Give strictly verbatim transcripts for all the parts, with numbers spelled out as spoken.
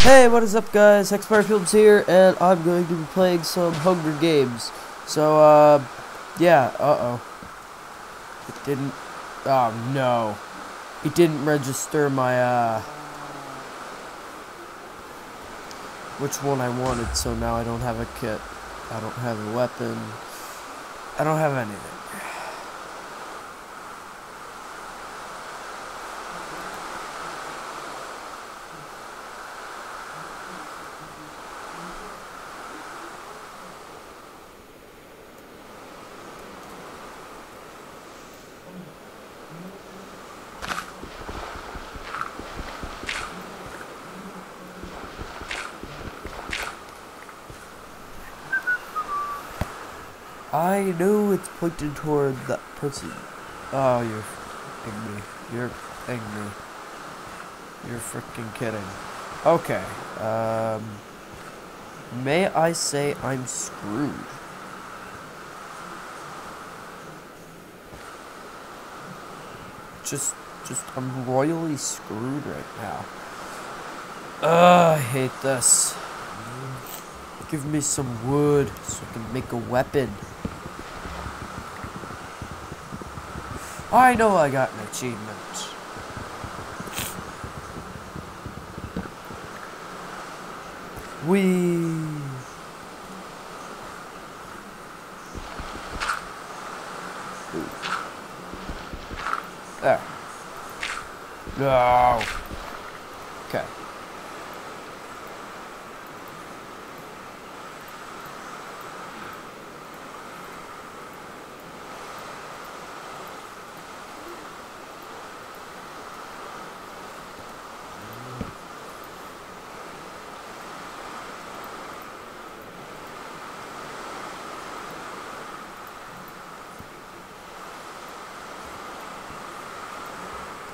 Hey, what is up guys, HexFireFilms here, and I'm going to be playing some Hunger Games. So, uh, yeah, uh-oh. It didn't, oh no. It didn't register my, uh, which one I wanted, so now I don't have a kit. I don't have a weapon. I don't have anything. I know it's pointed toward that person. Oh, you're f***ing me. You're f***ing me. You're freaking kidding. Okay. Um. May I say I'm screwed? Just, just, I'm royally screwed right now. Ugh, I hate this. Give me some wood so I can make a weapon. I know I got an achievement. Whee! There. No. Okay.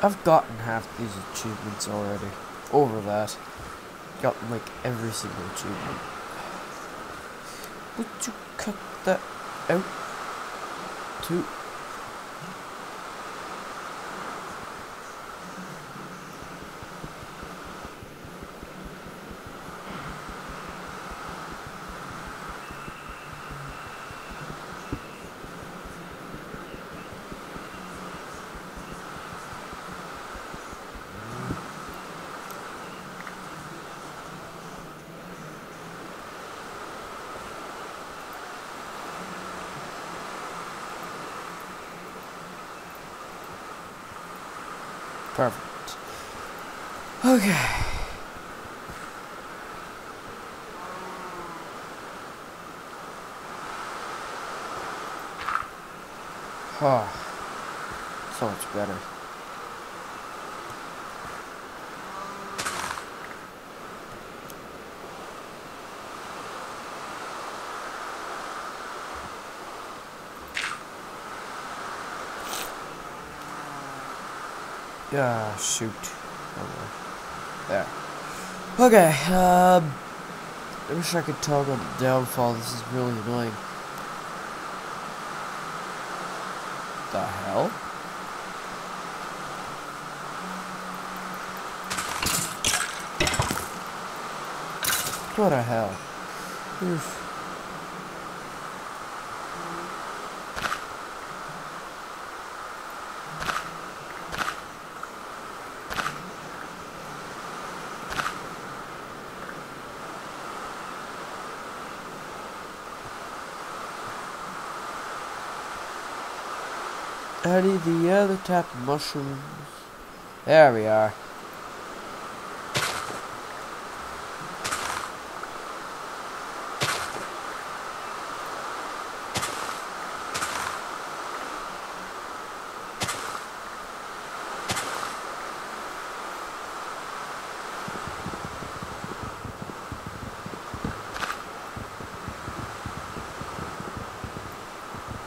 I've gotten half these achievements already. Over that. Gotten like every single achievement. Would you cut that out? Two. Perfect. Okay. Huh. So much better. Ah, shoot. Okay. There. Okay, um... I wish I could talk on the downfall. This is really annoying. The hell? What the hell? Oof. I need the other type of mushrooms. There we are.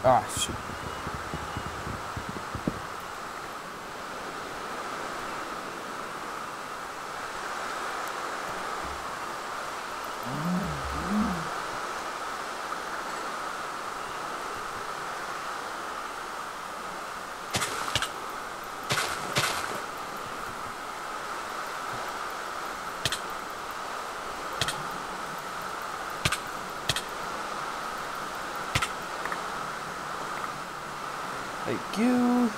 Ah, shoot. Thank you.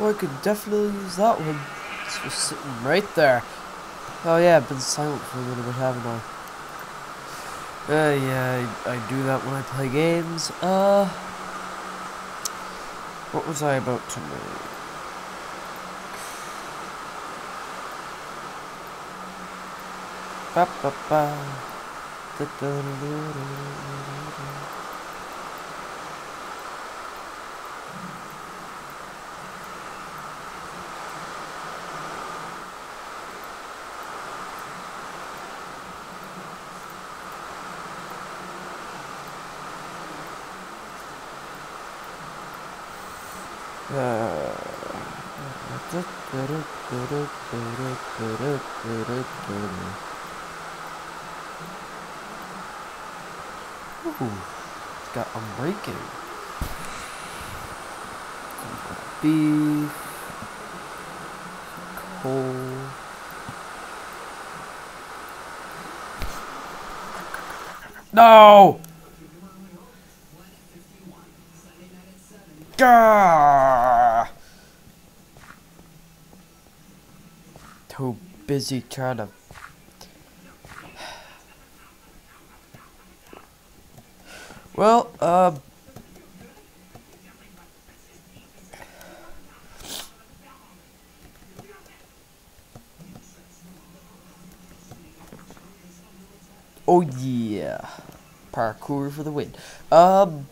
Oh, I could definitely use that one. It's just sitting right there. Oh yeah, I've been silent for a little bit, haven't I? Uh, yeah, I, I do that when I play games. Uh, what was I about to make? Ba ba ba. Da, da, da, da, da, da. Ooh, it's got unbreaking. Beef, coal. No! Gah! Too busy trying to. Well, uh, oh yeah, parkour for the win. Um,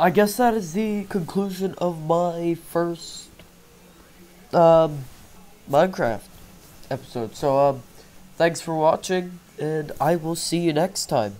I guess that is the conclusion of my first, um, Minecraft episode. So, um, thanks for watching. And I will see you next time.